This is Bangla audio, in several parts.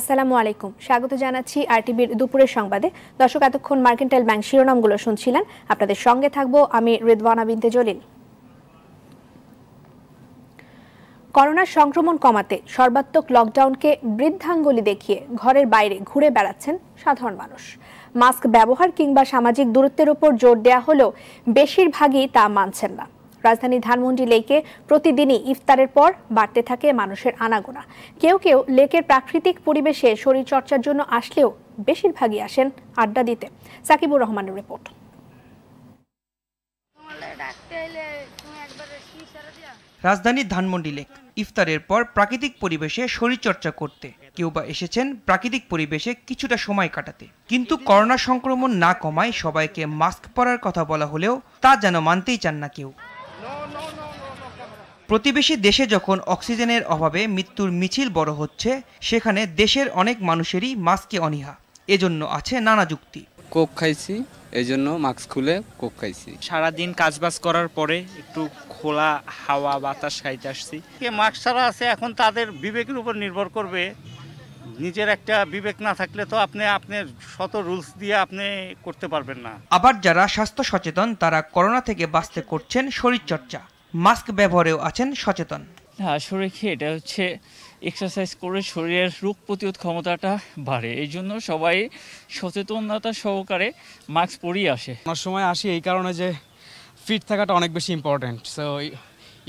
আসসালামু আলাইকুম স্বাগত জানাচ্ছি আরটিভির দুপুরের সংবাদে। দর্শক, এতক্ষণ মার্কেন্টাইল ব্যাংক শিরোনামগুলো শুনছিলেন। আপনাদের সঙ্গে থাকবো আমি রিদওয়ানা বিনতে জলিল। করোনা সংক্রমণ কমাতে সর্বাত্মক লকডাউনকে বৃদ্ধাঙ্গুলি দেখিয়ে ঘরের বাইরে ঘুরে বেড়াচ্ছেন সাধারণ মানুষ। মাস্ক ব্যবহার কিংবা সামাজিক দূরত্বের উপর জোর দেয়া হলেও বেশিরভাগই তা মানছেন না। রাজধানী ধানমন্ডি লেকে প্রতিদিনই ইফতারের পর বাড়তে থাকে মানুষের আনাগোনা। কেউ কেউ লেকের প্রাকৃতিক পরিবেশে শরীরচর্চার জন্য আসলেও বেশিরভাগই আসেন আড্ডা দিতে। সাকিবুর রহমানের রিপোর্ট। রাজধানী ধানমন্ডি লেক, ইফতারের পর প্রাকৃতিক পরিবেশে শরীরচর্চা করতে কেউ বা এসেছেন প্রাকৃতিক পরিবেশে কিছুটা সময় কাটাতে। কিন্তু করোনা সংক্রমণ না কমায় সবাইকে মাস্ক পরার কথা বলা হলেও তা যেন মানতেই চান না কেউ। প্রতিবেশী দেশে যখন অক্সিজেনের অভাবে মৃত্যুর মিছিল বড় হচ্ছে, সেখানে দেশের অনেক মানুষেরই মাস্কে অনীহা। এজন্য আছে নানা যুক্তি। কোক খাইছি, এজন্য মাস্ক খুলে কোক খাইছি। সারাদিন কাজবাজ করার পরে একটু খোলা হাওয়া বাতাস খাইতে আসছি। কে মাস্ক ছাড়া আছে এখন তাদের বিবেকের উপর নির্ভর করবে। নিজের একটা বিবেক না থাকলে তো আপনি শত রুলস দিয়ে আপনি করতে পারবেন না। আবার যারা স্বাস্থ্য সচেতন তারা করোনা থেকে বাঁচতে করছেন শরীরচর্চা, মাস্ক ব্যবহারেও আছেন সচেতন। হ্যাঁ, শরীর খেয়ে এটা হচ্ছে এক্সারসাইজ করে শরীরের রোগ প্রতিরোধ ক্ষমতাটা বাড়ে, এই জন্য সবাই সচেতনতা সহকারে মাস্ক পরিয়ে আসে। আমার সময় আসি এই কারণে যে ফিট থাকাটা অনেক বেশি important. So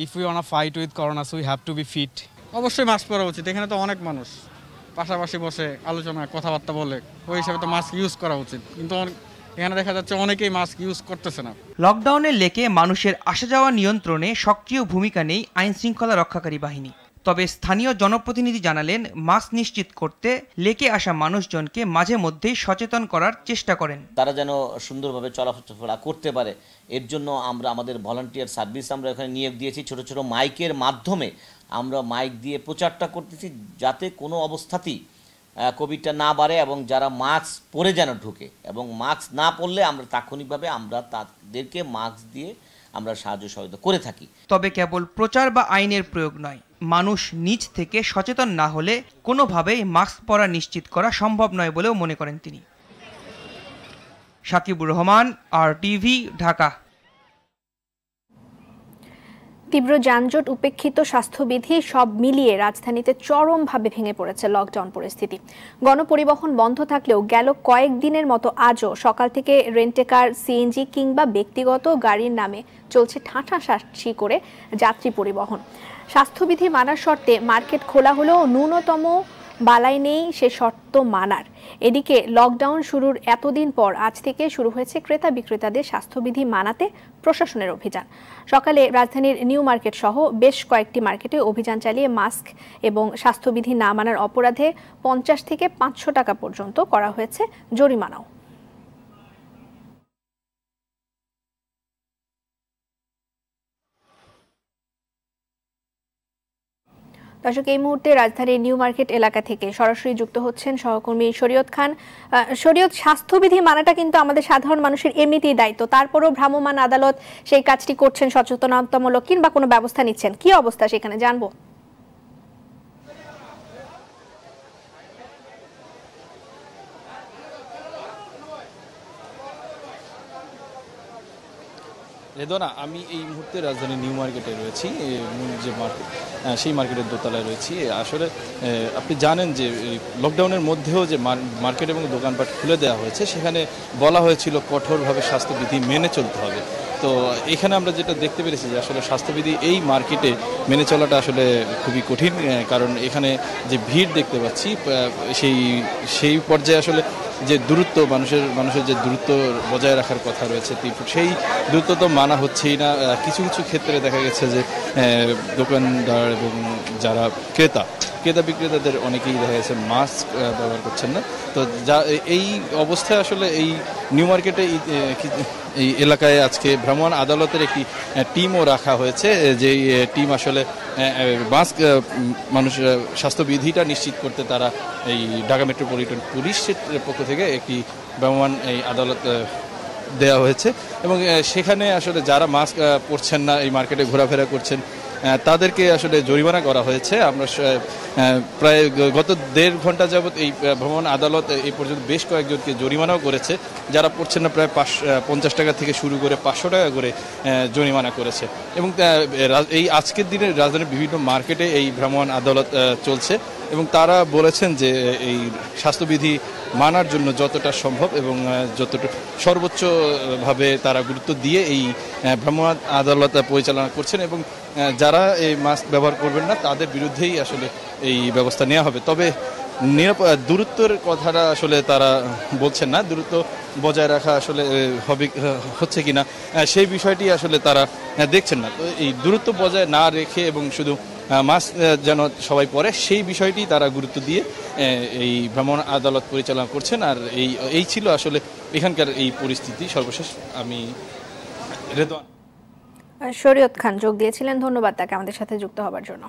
if we want to fight with corona so we have to be fit. অবশ্যই মাস্ক পরা উচিত। এখানে তো অনেক মানুষ পাশাপাশি বসে আলোচনা কথাবার্তা বলে, ওই হিসাবে তো মাস্ক ইউজ করা উচিত, কিন্তু এখানে দেখা যাচ্ছে অনেকেই মাস্ক ইউজ করতেছে না। লকডাউনের লেকে মানুষের আসা যাওয়া নিয়ন্ত্রণে সক্রিয় ভূমিকা নেই আইন শৃঙ্খলা রক্ষাকারী বাহিনী। তবে স্থানীয় জনপ্রতিনিধি জানালেন, মাস্ক নিশ্চিত করতে লেকে আসা মানুষজনকে মাঝে মধ্যেই সচেতন করার চেষ্টা করেন। তারা যেন সুন্দরভাবে চলাফেরা করতে পারে এর জন্য আমরা আমাদের ভলান্টিয়ার সার্ভিস আমরা এখানে নিয়োগ দিয়েছি। ছোট ছোট মাইকের মাধ্যমে আমরা মাইক দিয়ে প্রচারটা করতেছি যাতে কোনো অবস্থাতেই কোভিডটা না বাড়ে এবং যারা মাস্ক পরে যেন ঢুকে, এবং মাস্ক না পরলে আমরা তাৎক্ষণিকভাবে তাদেরকে মাস্ক দিয়ে আমরা সাহায্য সহযোগিতা করে থাকি। তবে কেবল প্রচার বা আইনের প্রয়োগ নয়, মানুষ নিজ থেকে সচেতন না হলে কোনোভাবেই মাস্ক পরা নিশ্চিত করা সম্ভব নয় বলেও মনে করেন তিনি। সাকিবুর রহমান, আরটিভি, ঢাকা। তীব্র যানজট, উপেক্ষিত স্বাস্থ্যবিধি সব মিলিয়ে রাজধানীতে চরমভাবে ভেঙে পড়েছে লকডাউন পরিস্থিতি। গণপরিবহন বন্ধ থাকলেও গেল কয়েকদিনের মতো আজও সকাল থেকে রেন্টেকার, সিএনজি কিংবা ব্যক্তিগত গাড়ির নামে চলছে ঠাঁঠাসাঠি করে যাত্রী পরিবহন। স্বাস্থ্যবিধি মানার শর্তে মার্কেট খোলা হলেও ন্যূনতম বালাই নেই সে শর্ত মানার। এদিকে লকডাউন শুরুর এতদিন পর আজ থেকে শুরু হয়েছে ক্রেতা বিক্রেতাদের স্বাস্থ্যবিধি মানাতে প্রশাসনের অভিযান। সকালে রাজধানীর নিউ মার্কেট সহ বেশ কয়েকটি মার্কেটে অভিযান চালিয়ে মাস্ক এবং স্বাস্থ্যবিধি না মানার অপরাধে ৫০ থেকে ৫০০ টাকা পর্যন্ত করা হয়েছে জরিমানাও। দর্শক, এই মুহূর্তে রাজধানীর নিউ মার্কেট এলাকা থেকে সরাসরি যুক্ত হচ্ছেন সহকর্মী শরীয়ত খান। শরীয়ত, স্বাস্থ্যবিধি মানাটা কিন্তু আমাদের সাধারণ মানুষের এমনিতেই দায়িত্ব, তারপরেও ভ্রাম্যমাণ আদালত সেই কাজটি করছেন সচেতনতামূলক কিংবা কোনো ব্যবস্থা নিচ্ছেন। কি অবস্থা সেখানে জানবো? রেদনা, আমি এই মুহূর্তে রাজধানীর নিউ মার্কেটে রয়েছি, যে মার্কেট সেই মার্কেটের দোতলায় রয়েছি। আসলে আপনি জানেন যে লকডাউনের মধ্যেও যে মার্কেট এবং দোকানপাট খুলে দেওয়া হয়েছে, সেখানে বলা হয়েছিল কঠোরভাবে স্বাস্থ্যবিধি মেনে চলতে হবে। তো এখানে আমরা যেটা দেখতে পেরেছি যে আসলে স্বাস্থ্যবিধি এই মার্কেটে মেনে চলাটা আসলে খুবই কঠিন, কারণ এখানে যে ভিড় দেখতে পাচ্ছি সেই পর্যায়ে আসলে যে দূরত্ব মানুষের যে দূরত্ব বজায় রাখার কথা রয়েছে সেই দূরত্ব তো মানা হচ্ছেই না। কিছু কিছু ক্ষেত্রে দেখা গেছে যে দোকানদার এবং যারা ক্রেতা বিক্রেতাদের অনেকেই দেখা গেছে মাস্ক ব্যবহার করছেন না। তো এই অবস্থায় আসলে এই নিউ মার্কেটে এই এলাকায় আজকে ভ্রাম্যমাণ আদালতের একটি টিমও রাখা হয়েছে, যে টিম আসলে মাস্ক মানুষের স্বাস্থ্যবিধিটা নিশ্চিত করতে তারা এই ঢাকা মেট্রোপলিটন পুলিশের পক্ষ থেকে একটি ভ্রাম্যমাণ এই আদালত দেওয়া হয়েছে। এবং সেখানে আসলে যারা মাস্ক পরছেন না, এই মার্কেটে ঘোরাফেরা করছেন, তাদেরকে আসলে জরিমানা করা হয়েছে। আমরা প্রায় গত দেড় ঘন্টা যাবত এই ভ্রমণ আদালত এই পর্যন্ত বেশ কয়েকজনকে জরিমানাও করেছে, যারা পড়ছেন না প্রায় ৫০ টাকা থেকে শুরু করে ৫০০ টাকা করে জরিমানা করেছে। এবং এই আজকের দিনে রাজধানীর বিভিন্ন মার্কেটে এই ভ্রমণ আদালত চলছে এবং তারা বলেছেন যে এই স্বাস্থ্যবিধি মানার জন্য যতটা সম্ভব এবং যতটা সর্বোচ্চভাবে তারা গুরুত্ব দিয়ে এই ভ্রাম্যমাণ আদালত পরিচালনা করছেন এবং যারা এই মাস্ক ব্যবহার করবেন না তাদের বিরুদ্ধেই আসলে এই ব্যবস্থা নেওয়া হবে। তবে দূরত্বের কথাটা আসলে তারা বলছেন না, দূরত্ব বজায় রাখা আসলে হবে হচ্ছে কিনা সেই বিষয়টি আসলে তারা দেখছেন না। তো এই দূরত্ব বজায় না রেখে এবং শুধু মাস্ক যেন সবাই পরে সেই বিষয়টি তারা গুরুত্ব দিয়ে এই ভ্রাম্যমাণ আদালত পরিচালনা করছেন। আর এই ছিল আসলে এখানকার এই পরিস্থিতি। সর্বশেষ আমি রেদওয়ান শরীয়ত খান যোগ দিয়েছিলেন, ধন্যবাদ তাকে আমাদের সাথে যুক্ত হবার জন্য।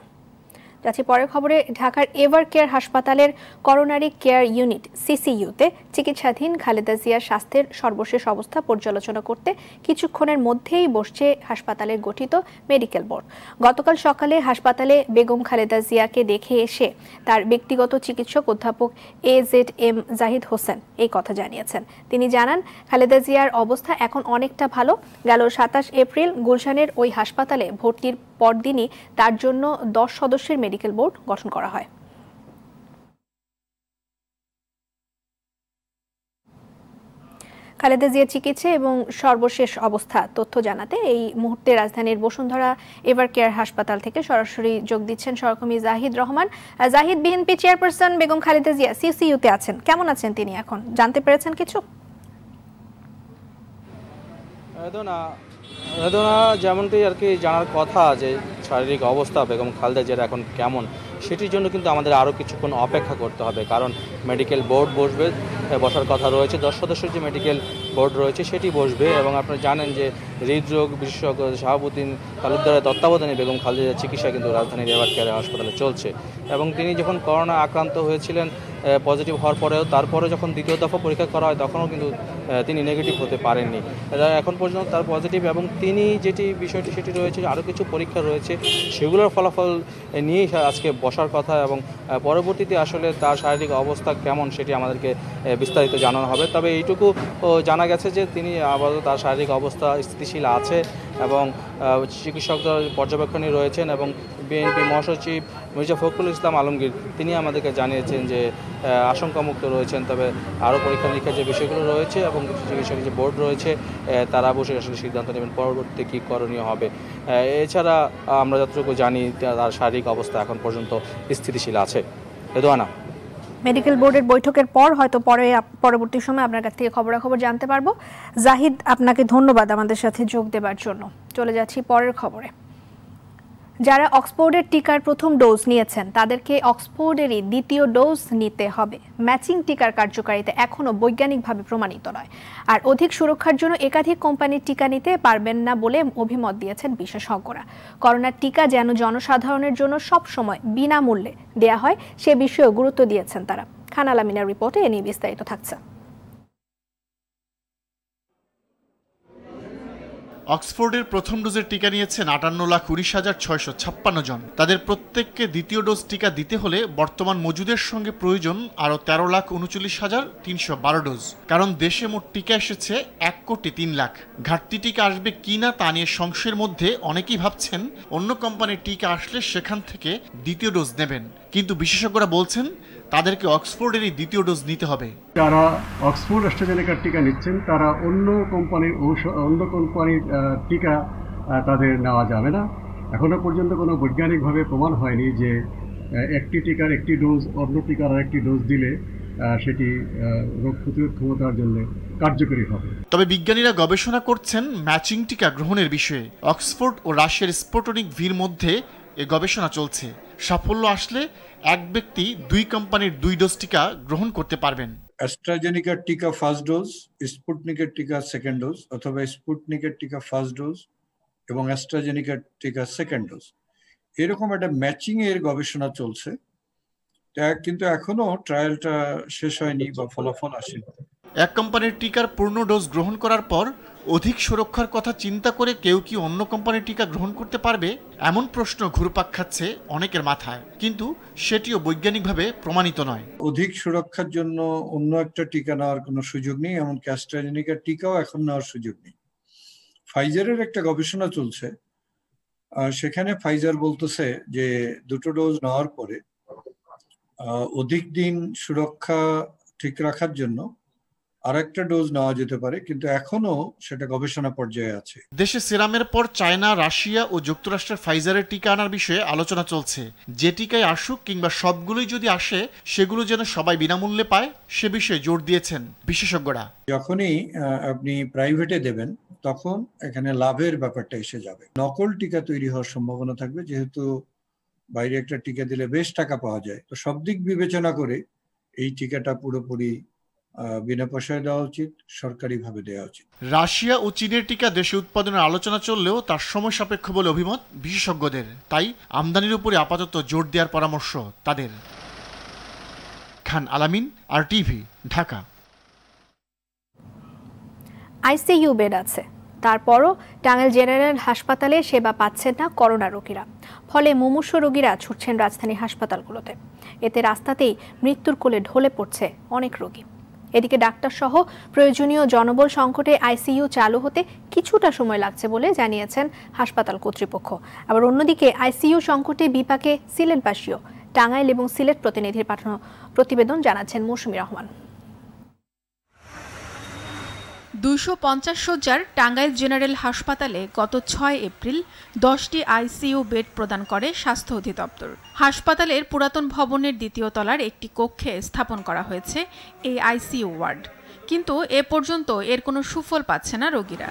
যাচ্ছি পরের খবরে। ঢাকার এভার কেয়ার হাসপাতালের করোনারি কেয়ার ইউনিট সিসিইউতে চিকিৎসাধীন খালেদা জিয়ার স্বাস্থ্যের সর্বশেষ অবস্থা পর্যালোচনা করতে কিছুক্ষণের মধ্যেই বসছে হাসপাতালের গঠিত মেডিকেল বোর্ড। গতকাল সকালে হাসপাতালে বেগম খালেদা জিয়াকে দেখে এসে তার ব্যক্তিগত চিকিৎসক অধ্যাপক AZM জাহিদ হোসেন এই কথা জানিয়েছেন। তিনি জানান, খালেদা জিয়ার অবস্থা এখন অনেকটা ভালো। গেল ২৭ এপ্রিল গুলশানের ওই হাসপাতালে ভর্তির পরদিনই তার জন্য 10 সদস্যের মেডিকেল বোর্ড গঠন করা হয়। খালেদা জিয়া চিকিৎসা এবং সর্বশেষ অবস্থা তথ্য জানাতে এই মুহূর্তে রাজধানীর বসুন্ধরা এভার কেয়ার হাসপাতাল থেকে সরাসরি যোগ দিচ্ছেন সহকর্মী জাহিদ রহমান। জাহিদ, বিএনপি চেয়ারপারসন বেগম খালেদা জিয়া সিসিইউতে আছেন, কেমন আছেন তিনি এখন, জানতে পেরেছেন কিছু? বেদনা যেমনটি আর কি জানার কথা যে শারীরিক অবস্থা বেগম খালেদা জিয়ার এখন কেমন, সেটির জন্য কিন্তু আমাদের আরও কিছুক্ষণ অপেক্ষা করতে হবে। কারণ মেডিকেল বোর্ড বসবে, বসার কথা রয়েছে, 10 সদস্যের যে মেডিকেল বোর্ড রয়েছে সেটি বসবে। এবং আপনারা জানেন যে হৃদরোগ বিশেষজ্ঞ শাহাবুদ্দিন তালুকদারের তত্ত্বাবধানে বেগম খালেদা জিয়ার চিকিৎসা কিন্তু রাজধানীর এভার কেয়ার হাসপাতালে চলছে। এবং তিনি যখন করোনা আক্রান্ত হয়েছিলেন, পজিটিভ হওয়ার পরেও তারপরে যখন দ্বিতীয় দফা পরীক্ষা করা হয় তখনও কিন্তু তিনি নেগেটিভ হতে পারেননি, এখন পর্যন্ত তার পজিটিভ। এবং তিনি যেটি বিষয়টি সেটি রয়েছে, আরও কিছু পরীক্ষা রয়েছে, সেগুলোর ফলাফল নিয়েই আজকে বসার কথা। এবং পরবর্তীতে আসলে তার শারীরিক অবস্থা কেমন সেটি আমাদেরকে বিস্তারিত জানানো হবে। তবে এইটুকু জানা গেছে যে তিনি আপাতত তার শারীরিক অবস্থা স্থিতিশীল আছে এবং চিকিৎসকরা পর্যবেক্ষণে রয়েছেন। এবং বিএনপি মহাসচিব মির্জা ফখরুল ইসলাম আলমগীর তিনি আমাদেরকে জানিয়েছেন যে আশঙ্কামুক্ত রয়েছেন। তবে আরও পরীক্ষা নিরীক্ষার যে বিষয়গুলো রয়েছে এবং চিকিৎসক যে বোর্ড রয়েছে তারা বসে আসলে সিদ্ধান্ত নেবেন পরবর্তীতে কী করণীয় হবে। এছাড়া আমরা যতটুকু জানি তার শারীরিক অবস্থা এখন পর্যন্ত স্থিতিশীল আছে। রেদওয়ানা, মেডিকেল বোর্ডের বৈঠকের পর হয়তো পরবর্তী সময় আপনার কাছ থেকে খবরাখবর জানতে পারবো। জাহিদ, আপনাকে ধন্যবাদ আমাদের সাথে যোগ দেবার জন্য। চলে যাচ্ছি পরের খবরে। যারা অক্সফোর্ডের টিকার প্রথম ডোজ নিয়েছেন তাদেরকে অক্সফোর্ডেরই দ্বিতীয় ডোজ নিতে হবে। ম্যাচিং টিকার কার্যকারিতা এখনও বৈজ্ঞানিকভাবে প্রমাণিত নয়, আর অধিক সুরক্ষার জন্য একাধিক কোম্পানির টিকা নিতে পারবেন না বলে অভিমত দিয়েছেন বিশেষজ্ঞরা। করোনার টিকা যেন জনসাধারণের জন্য সবসময় বিনামূল্যে দেয়া হয় সে বিষয়েও গুরুত্ব দিয়েছেন তারা। খান আল আমিনের রিপোর্টে এ নিয়ে বিস্তারিত থাকছে। অক্সফোর্ডের প্রথম ডোজের টিকা নিয়েছেন ৫৮,০২০,৬৫৬ জন। তাদের প্রত্যেককে দ্বিতীয় ডোজ টিকা দিতে হলে বর্তমান মজুদের সঙ্গে প্রয়োজন আরও ১৩,৩৯,৩১২ ডোজ। কারণ দেশে মোট টিকা এসেছে ১,০৩,০০,০০০। ঘাটতি টিকা আসবে কি না তা নিয়ে সংশয়ের মধ্যে অনেকেই ভাবছেন অন্য কোম্পানির টিকা আসলে সেখান থেকে দ্বিতীয় ডোজ নেবেন। কিন্তু বিশেষজ্ঞরা বলছেন তাদেরকে অক্সফোর্ডেরই দ্বিতীয় ডোজ নিতে হবে। যারা অক্সফোর্ড অ্যাস্ট্রাজেনেকার টিকা নিচ্ছেন তারা অন্য কোম্পানির টিকা তাদের নেওয়া যাবে না। এখনও পর্যন্ত কোনো বৈজ্ঞানিকভাবে প্রমাণ হয়নি যে একটি টিকার একটি ডোজ অন্য টিকার আরেকটি ডোজ দিলে সেটি রোগ প্রতিরোধ ক্ষমতার জন্য কার্যকরী হবে। তবে বিজ্ঞানীরা গবেষণা করছেন ম্যাচিং টিকা গ্রহণের বিষয়ে। অক্সফোর্ড ও রাশিয়ার স্পুটনিক ভির মধ্যে এ গবেষণা চলছে। সাফল্য আসলে এক ব্যক্তি দুই কোম্পানির দুই ডোজ টিকা গ্রহণ করতে পারবেন। অ্যাস্ট্রাজেনেকার টিকা ফার্স্ট ডোজ, স্পুটনিকের টিকা সেকেন্ড ডোজ, অথবা স্পুটনিকের টিকা ফার্স্ট ডোজ এবং অ্যাস্ট্রাজেনেকার টিকা সেকেন্ড ডোজ, এরকম একটা ম্যাচিং এর গবেষণা চলছে। কিন্তু এখনো ট্রায়ালটা শেষ হয়নি বা ফলাফল আসেনি। एक কোম্পানির টিকার পূর্ণ ডোজ গ্রহণ করার পর অধিক সুরক্ষার কথা চিন্তা করে কেউ কি অন্য কোম্পানির টিকা গ্রহণ করতে পারবে এমন প্রশ্ন ঘুরপাক খাচ্ছে অনেকের মাথায়, কিন্তু সেটিও বৈজ্ঞানিকভাবে প্রমাণিত নয়। অধিক সুরক্ষার জন্য অন্য একটা টিকা নেওয়ার কোনো সুযোগ নেই, এমনকি অ্যাস্ট্রাজেনেকার টিকাও এখন নেওয়ার সুযোগ নেই। ফাইজারের একটা গবেষণা চলছে, সেখানে ফাইজার বলতেছে যে দুটো ডোজ নেওয়ার পরে অধিক দিন সুরক্ষা ঠিক রাখার জন্য আরেকটা ডোজ নেওয়া যেতে পারে, কিন্তু এখনো সেটা গবেষণা পর্যায়ে আছে। দেশে সিরামের পর চায়না, রাশিয়া ও যুক্তরাষ্ট্রের ফাইজারের টিকা আনার বিষয়ে আলোচনা চলছে। যে টিকায় আসুক কিংবা সবগুলোই যদি আসে, সেগুলো যেন সবাই বিনামূল্যে পায়, সে বিষয়ে জোর দিয়েছেন বিশেষজ্ঞরা। যখনই আপনি প্রাইভেটে দেবেন তখন এখানে লাভের ব্যাপারটা এসে যাবে, নকল টিকা তৈরি হওয়ার সম্ভাবনা থাকবে, যেহেতু বাইরে একটা টিকা দিলে বেশ টাকা পাওয়া যায়। তো সব দিক বিবেচনা করে এই টিকাটা পুরোপুরি বিনা পয়সায় দেওয়া উচিত, সরকারিভাবে দেওয়া উচিত। রাশিয়া ও চীনের টিকা দেশে উৎপাদনের আলোচনা চললেও তার সময় সাপেক্ষ বলে অভিমত বিশেষজ্ঞদের, তাই আমদানির উপরে আপাতত জোর দেওয়ার পরামর্শ তাদের। Khan Alamin, R TV, Dhaka. ICU bed আছে, তারপরও টাঙ্গাইল জেনারেল হাসপাতালে সেবা পাচ্ছেন না করোনা রোগীরা, ফলে মুমূর্ষু রোগীরা ছুটছেন রাজধানীর হাসপাতালগুলোতে। এতে রাস্তাতেই মৃত্যুর কোলে ঢলে পড়ছে অনেক রোগী। এদিকে ডাক্তার সহ প্রয়োজনীয় জনবল সংকটে আইসিইউ চালু হতে কিছুটা সময় লাগছে বলে জানিয়েছেন হাসপাতাল কর্তৃপক্ষ। আবার অন্যদিকে আইসিইউ সংকটে বিপাকে সিলেটবাসীও। টাঙ্গাইল এবং সিলেট প্রতিনিধির পাঠানো প্রতিবেদন জানাচ্ছেন মৌসুমী রহমান। ২৫০ শয্যার টাঙ্গাইল জেনারেল হাসপাতালে গত ৬ এপ্রিল ১০টি আইসিইউ বেড প্রদান করে স্বাস্থ্য অধিদপ্তর। হাসপাতালের পুরাতন ভবনের দ্বিতীয় তলার একটি কক্ষে স্থাপন করা হয়েছে এই আইসিইউ ওয়ার্ড, কিন্তু এ পর্যন্ত এর কোনো সুফল পাচ্ছে না রোগীরা।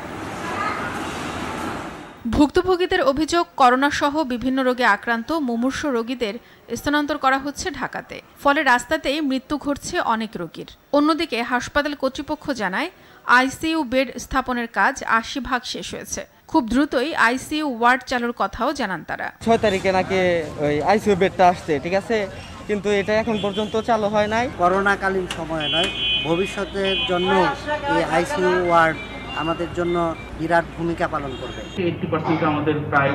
ভুক্তভোগীদের অভিযোগ, করোনাসহ বিভিন্ন রোগে আক্রান্ত মুমূর্ষু রোগীদের স্থানান্তর করা হচ্ছে ঢাকাতে, ফলে রাস্তাতেই মৃত্যু ঘটছে অনেক রোগীর। অন্যদিকে হাসপাতাল কর্তৃপক্ষ জানায়, আইসিইউ বেড স্থাপনের কাজ ৮০% শেষ হয়েছে, খুব দ্রুতই আইসিইউ ওয়ার্ড চালুর কথাও জানান তারা। ৬ তারিখে নাকি ওই আইসিইউ বেডটা আসছে, ঠিক আছে, কিন্তু এটা এখন পর্যন্ত চালু হয় নাই। করোনাকালীন সময়ে নয়, ভবিষ্যতের জন্য এই আইসিইউ ওয়ার্ড আমাদের জন্য বিরাট ভূমিকা পালন করবে। 80% আমাদের প্রায়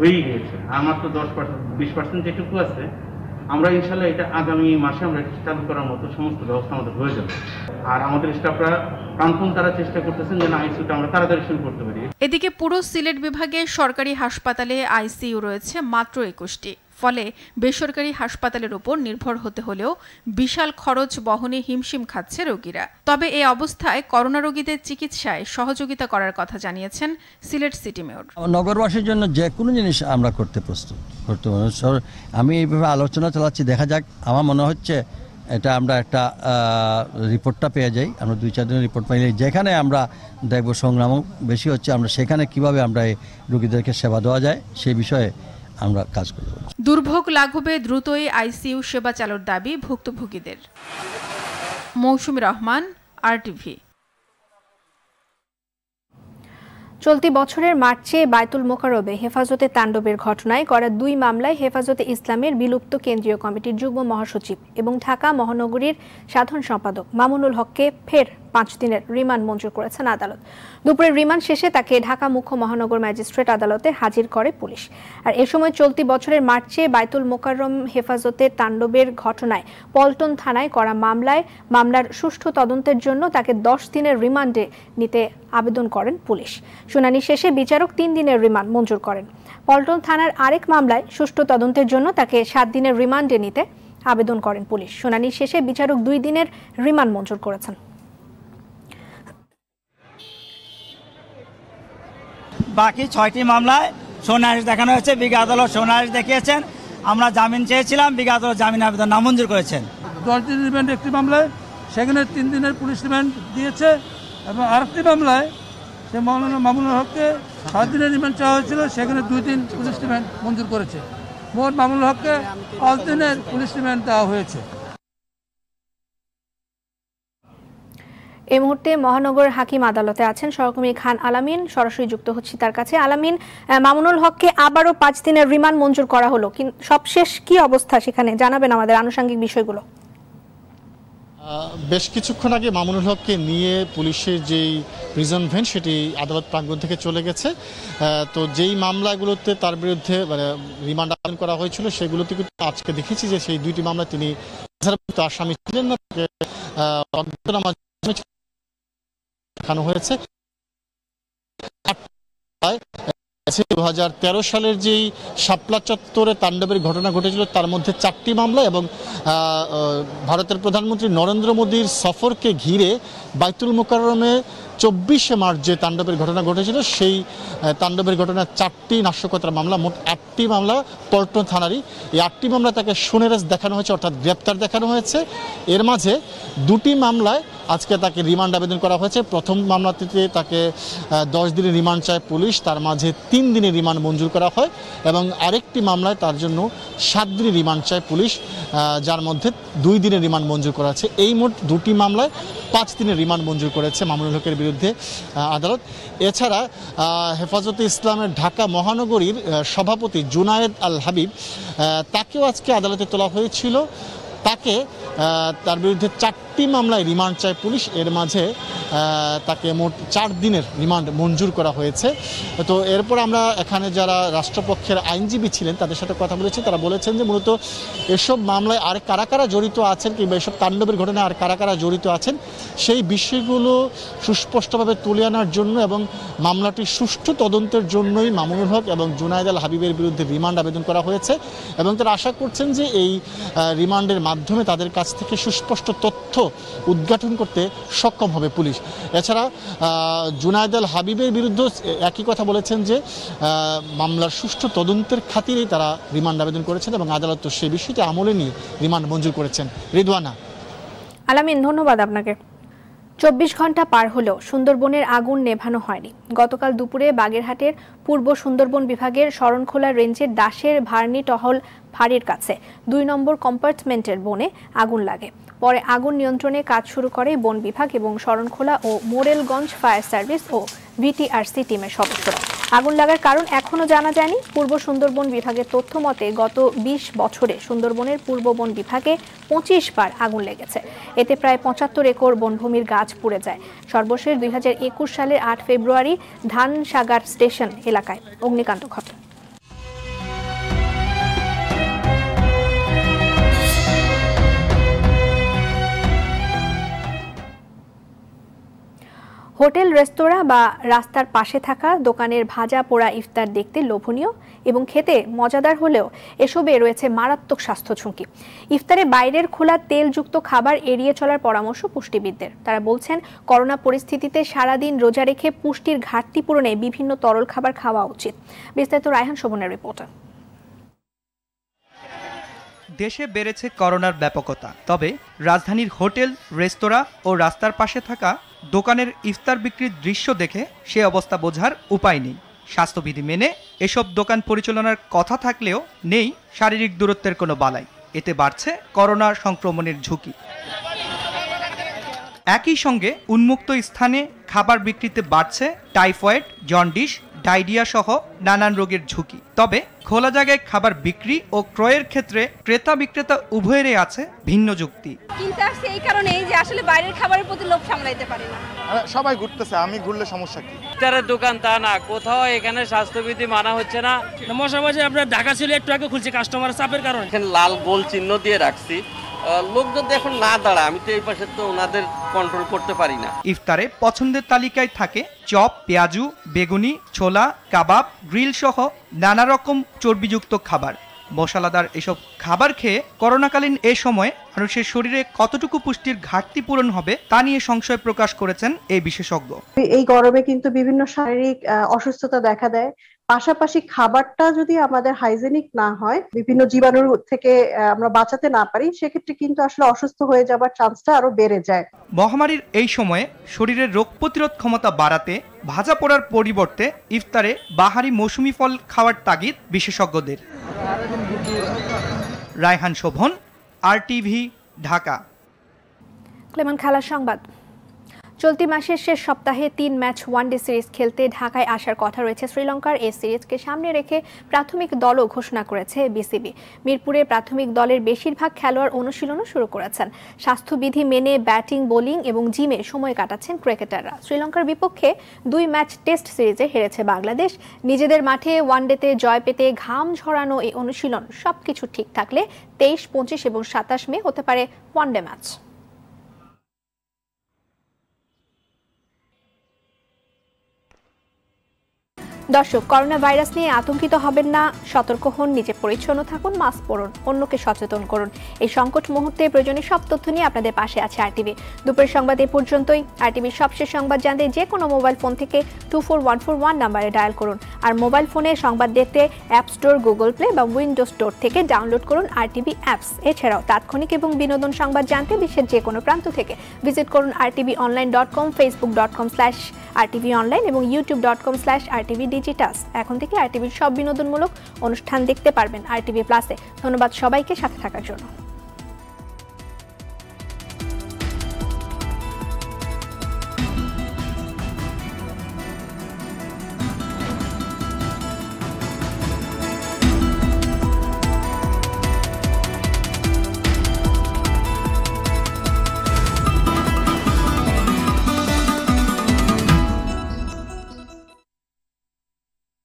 হয়ে গেছে, আমার তো 10-20% যেটুকু আছে আমরা ইনশাআল্লাহ এটা আগামী মাসে আমরা চালু করার মতো সমস্ত ব্যবস্থা আমাদের হয়ে যাবে। আর আমাদের স্টাফরা প্রাণপণ তারা চেষ্টা করতেছেন যেন আইসিইউটা আমরা তাড়াতাড়ি শুরু করতে পারি। এদিকে পুরো সিলেট বিভাগে সরকারি হাসপাতালে আইসিইউ রয়েছে মাত্র ২১টি, ফলে বেসরকারি হাসপাতালের উপর নির্ভর হতে হলেও বিশাল খরচ বহনে হিমশিম খাচ্ছে রোগীরা। তবে এই অবস্থায় করোনা রোগীদের চিকিৎসায় সহযোগিতা করার কথা জানিয়েছেন সিলেট সিটি মেয়র। নগরবাসীর জন্য যে কোনো জিনিস আমরা করতে প্রস্তুত। আমি এইভাবে আলোচনা চালাচ্ছি, দেখা যাক। আমার মনে হচ্ছে এটা আমরা একটা রিপোর্টটা পেয়ে যাই, আমরা ২-৪ দিনের রিপোর্ট পাইলে যেখানে আমরা দেখব সংগ্রাম বেশি হচ্ছে, আমরা সেখানে কিভাবে আমরা এই রোগীদেরকে সেবা দেওয়া যায় সেই বিষয়ে আমরা কাজ করব। দুর্ভোগ লাঘবে দ্রুতই আইসিইউ সেবা চালুর দাবি ভুক্তভোগীদের। মৌসুমী রহমান, আরটিভি। চলতি বছরের মার্চে বায়তুল মোকাররবে হেফাজতে তাণ্ডবের ঘটনায় করা 2 মামলায় হেফাজতে ইসলামের বিলুপ্ত কেন্দ্রীয় কমিটির যুগ্ম মহাসচিব এবং ঢাকা মহানগরীর সাধারণ সম্পাদক মামুনুল হককে ফের 5 দিনের রিমান্ড মঞ্জুর করেছেন আদালত। দুপুরে রিমান্ড শেষে তাকে ঢাকা মুখ্য মহানগর ম্যাজিস্ট্রেট আদালতে হাজির করে পুলিশ। আর এ সময় চলতি বছরের মার্চে বায়তুল মোকাররম হেফাজতে তাণ্ডবের ঘটনায় পল্টন থানায় করা মামলার সুষ্ঠু তদন্তের জন্য তাকে 10 দিনের রিমান্ডে নিতে আবেদন করেন পুলিশ। শুনানি শেষে বিচারক 3 দিনের রিমান্ড মঞ্জুর করেন। পল্টন থানার আরেক মামলায় সুষ্ঠু তদন্তের জন্য তাকে 7 দিনের রিমান্ডে নিতে আবেদন করেন পুলিশ। শুনানি শেষে বিচারক 2 দিনের রিমান্ড মঞ্জুর করেছেন। বাকি 6টি মামলায় সোনাহারিস দেখানো হয়েছে, বিজ্ঞ আদালত সোনাহারিস দেখিয়েছেন। আমরা জামিন চেয়েছিলাম, বিজ্ঞ আদালত জামিন আবেদন নামঞ্জুর করেছেন। 10 দিনের রিমান্ড একটি মামলায়, সেখানে 3 দিনের পুলিশ রিমান্ড দিয়েছে, এবং আরেকটি মামলায় সে মাওলানা মামুনুল হককে 7 দিনের রিমান্ড চাওয়া হয়েছিল, সেখানে 2 দিন পুলিশ রিমান্ড মঞ্জুর করেছে। মোট মামুনুল হককে 5 দিনের পুলিশ রিমান্ড দেওয়া হয়েছে। এই মুহূর্তে মহানগর হাকিম আদালতে আছেন সহকর্মী খান আলামিন, সরাসরি যুক্ত হচ্ছে তার কাছে। আলামিন, মামুনুল হককে আবারও 5 দিনের রিমান্ড মঞ্জুর করা হলো, সবশেষ কি অবস্থা সেখানে জানাবেন আমাদের আনুষঙ্গিক বিষয়গুলো। বেশ কিছুক্ষণ আগে মামুনুল হককে নিয়ে পুলিশের যেই প্রিজন ভ্যান সেটি আদালত প্রাঙ্গণ থেকে চলে গেছে। তো যেই মামলাগুলোতে তার বিরুদ্ধে রিমান্ড আবেদন করা হয়েছিল সেগুলোতে কিন্তু আজকে দেখেছি যে সেই দুইটি মামলা তিনি আসামি ছিলেন না, দেখানো হয়েছে। 2013 সালের যেই শাপলা চত্বরে তাণ্ডবের ঘটনা ঘটেছিল তার মধ্যে 4টি মামলা এবং ভারতের প্রধানমন্ত্রী নরেন্দ্র মোদীর সফরকে ঘিরে বাইতুল মোকাররমে 24শে মার্চ যে তাণ্ডবের ঘটনা ঘটেছিল সেই তাণ্ডবের ঘটনার 4টি নাশকতার মামলা, মোট 8টি মামলা পল্টন থানারই। এই 8টি মামলা তাকে শুনানিতে দেখানো হয়েছে, অর্থাৎ গ্রেপ্তার দেখানো হয়েছে। এর মাঝে 2টি মামলায় আজকে তাকে রিমান্ড আবেদন করা হয়েছে। প্রথম মামলাটিতে তাকে 10 দিনের রিমান্ড চায় পুলিশ, তার মাঝে 3 দিনের রিমান্ড মঞ্জুর করা হয় এবং আরেকটি মামলায় তার জন্য 7 দিনের রিমান্ড চায় পুলিশ, যার মধ্যে 2 দিনের রিমান্ড মঞ্জুর করা আছে। এই মোট 2টি মামলায় 5 দিনের রিমান্ড মঞ্জুর করেছে মামুনুল হকের বিরুদ্ধে আদালত। এছাড়া হেফাজতে ইসলামের ঢাকা মহানগরীর সভাপতি জুনায়েদ আল হাবিব, তাকেও আজকে আদালতে তোলা হয়েছিল। তাকে তার বিরুদ্ধে 4টি মামলায় রিমান্ড চায় পুলিশ, এর মাঝে তাকে মোট 4 দিনের রিমান্ড মঞ্জুর করা হয়েছে। তো এরপর আমরা এখানে যারা রাষ্ট্রপক্ষের আইনজীবী ছিলেন তাদের সাথে কথা বলেছি, তারা বলেছেন যে মূলত এসব মামলায় আর কারা কারা জড়িত আছেন কিংবা এসব তাণ্ডবের ঘটনায় আর কারা কারা জড়িত আছেন সেই বিষয়গুলো সুস্পষ্টভাবে তুলে আনার জন্য এবং মামলাটি সুষ্ঠু তদন্তের জন্যই মামুনুল হক এবং জুনায়েদ আল হাবিবের বিরুদ্ধে রিমান্ড আবেদন করা হয়েছে। এবং তারা আশা করছেন যে এই রিমান্ডের মাধ্যমে তাদের কাছ থেকে সুস্পষ্ট তথ্য উদ্ঘাটন করতে সক্ষম হবে পুলিশ। এছাড়া জুনায়েদ আল হাবিবের বিরুদ্ধে একই কথা বলেছেন যে মামলার সুষ্ঠু তদন্তের খাতিরেই তারা রিমান্ড আবেদন করেছেন এবং আদালত তো সেই বিষয়টি আমলে নিয়ে রিমান্ড মঞ্জুর করেছেন। রিদওয়ানা আলামিন, ধন্যবাদ আপনাকে। 24 ঘন্টা পার হলেও সুন্দরবনের আগুন নেভানো হয়নি। গতকাল দুপুরে বাগেরহাটের পূর্ব সুন্দরবন বিভাগের শরণখোলা রেঞ্জের দাসের ভার্নি টহল ফাঁড়ির কাছে 2 নম্বর কম্পার্টমেন্টের বনে আগুন লাগে। পরে আগুন নিয়ন্ত্রণে কাজ শুরু করে বন বিভাগ এবং শরণখোলা ও মোরেলগঞ্জ ফায়ার সার্ভিস ও ভিটিআরসি টিমের সদস্যরা। আগুন লাগার কারণ এখনও জানা যায়নি। পূর্ব সুন্দরবন বিভাগের তথ্য মতে গত 20 বছরে সুন্দরবনের পূর্ব বন বিভাগে 25 বার আগুন লেগেছে। এতে প্রায় 75 একর বনভূমির গাছ পুড়ে যায়। সর্বশেষ 2021 সালের 8 ফেব্রুয়ারি ধানসাগর স্টেশন এলাকায় অগ্নিকাণ্ড ঘটে। হোটেল, রেস্তোরাঁ বা রাস্তার পাশে থাকা দোকানের ভাজা পোড়া ইফতার দেখতে লোভনীয় এবং খেতে মজাদার হলেও এসবে রয়েছে মারাত্মক স্বাস্থ্য ঝুঁকি। ইফতারে বাইরের খোলা তেলযুক্ত খাবার এড়িয়ে চলার পরামর্শ পুষ্টিবিদদের। তারা বলছেন করোনা পরিস্থিতিতে সারাদিন রোজা রেখে পুষ্টির ঘাটতি পূরণে বিভিন্ন তরল খাবার খাওয়া উচিত। বিস্তারিত রায়হান শোভনের রিপোর্টার। দেশে বেড়েছে করোনার ব্যাপকতা, তবে রাজধানীর হোটেল, রেস্তোরাঁ ও রাস্তার পাশে থাকা দোকানের ইফতার বিক্রির দৃশ্য দেখে সে অবস্থা বোঝার উপায় নেই। স্বাস্থ্যবিধি মেনে এসব দোকান পরিচালনার কথা থাকলেও নেই শারীরিক দূরত্বের কোনো বালাই। এতে বাড়ছে করোনা সংক্রমণের ঝুঁকি। একই সঙ্গে উন্মুক্ত স্থানে খাবার বিক্রিতে বাড়ছে টাইফয়েড, জন্ডিস, ডায়রিয়া সহ নানান রোগের ঝুঁকি। তবে খোলা জায়গায় খাবার বিক্রি ও ক্রয়ের ক্ষেত্রে ক্রেতা বিক্রেতা উভয়েরই আছে ভিন্ন যুক্তি। কিন্তু এই কারণে যে আসলে বাইরের খাবারের প্রতি লোভ সামলাইতে পারে না। সবাই ঘুরতেছে, আমি ঘুরলে সমস্যা কি? ইফতারের দোকান তা না, কোথাও এখানে স্বাস্থ্যবিধি মানা হচ্ছে না। মশাবাজি আপনার ঢাকা ছিল, একটু আগে খুলছে কাস্টমার চাপের কারণে। লাল গোল চিহ্ন দিয়ে রাখছি, লোকজন এখন না দাঁড়ায়, আমি তো এই পাশে তো ওনাদের কন্ট্রোল করতে পারি না। ইফতারে পছন্দের তালিকায় থাকে চপ, পেঁয়াজু, বেগুনি, ছোলা, কাবাব, গ্রিল সহ নানা রকম চর্বিযুক্ত খাবার। মশলাদার এসব খাবার খেয়ে করোনাকালীন এ সময়ে মানুষের শরীরে কতটুকু পুষ্টির ঘাটতি পূরণ হবে তা নিয়ে সংশয় প্রকাশ করেছেন এই বিশেষজ্ঞ। এই গরমে কিন্তু বিভিন্ন শারীরিক অসুস্থতা দেখা দেয়, পাশাপাশি খাবারটা যদি আমাদের হাইজেনিক না হয়, বিভিন্ন জীবাণুর থেকে আমরা বাঁচাতে না পারি, সেক্ষেত্রে কিন্তু আসলে অসুস্থ হয়ে যাওয়ার চান্সটা আরো বেড়ে যায়। মহামারীর এই সময়ে শরীরের রোগ প্রতিরোধ ক্ষমতা বাড়াতে ভাজা পোড়ার পরিবর্তে ইফতারে বাহারি মৌসুমি ফল খাওয়ার তাগিদ বিশেষজ্ঞদের। রায়হান শোভন, আরটিভি, ঢাকা। ক্লেমান খালার সংবাদ। चलती मासेर शेष सप्ताहे 3 मैच वनडे सीरीज खेलते ढाकाय आसार कथा रयेछे श्रीलंकार। ए सीरीज के सामने रेखे प्राथमिक दलও घोषणा करेছে বিসিবি। মিরপুরে प्राथमिक दलेर बेशिरभाग खेलोयाड़ अनुशीलनও शुरू करेছেন। स्वास्थ्यविधि मेने बैटिंग बोलिंग और जिमे समय काटाচ্ছেন क्रिकेटाररा। श्रीलंकार विपक्षे 2 मैच टेस्ट सीरीजे हेरेছে बांग्लादेश। निजेদের মাঠে वनडेते जय पेते घाम झरानो এই अनुशीलन सबकिছু ठीक থাকলে 23, 25 এবং 27 মে হতে পারে वनडे मैच। दर्शक करोना भाईरस निये आतंकित हबेन ना, सतर्क हन, निजे परिच्छन्न थाकुन, मास्क परुन, अन्यके सचेतन करुन। एई संकट मुहूर्ते प्रयोजनीय सब तथ्य निये आपनादेर पाशे आछे आरटीवी। दुपुरेर संबाद ए पर्यन्तई। आरटीवी सबशेष संबाद जानते जे कोनो मोबाइल फोन थेके 241441 नम्बरे डायल करुन और मोबाइल फोने संबाद देखते अ্যাপ स्टोर गूगल प्ले बा उइंडोज स्टोर थेके डाउनलोड करुन आरटीवी एप्स। एछाड़ाओ तात्क्षणिक एबं बिनोदन संबाद जानते विश्वेर जे कोनो प्रान्त थेके भिजिट करुन rtvonline.com, facebook.com/rtvonline एबं youtube.com/rtvd डिजिटल्स। এখন থেকে আরটিভির सब বিনোদনমূলক অনুষ্ঠান দেখতে পারবেন আরটিভি প্লাসে। ধন্যবাদ সবাইকে সাথে থাকার জন্য।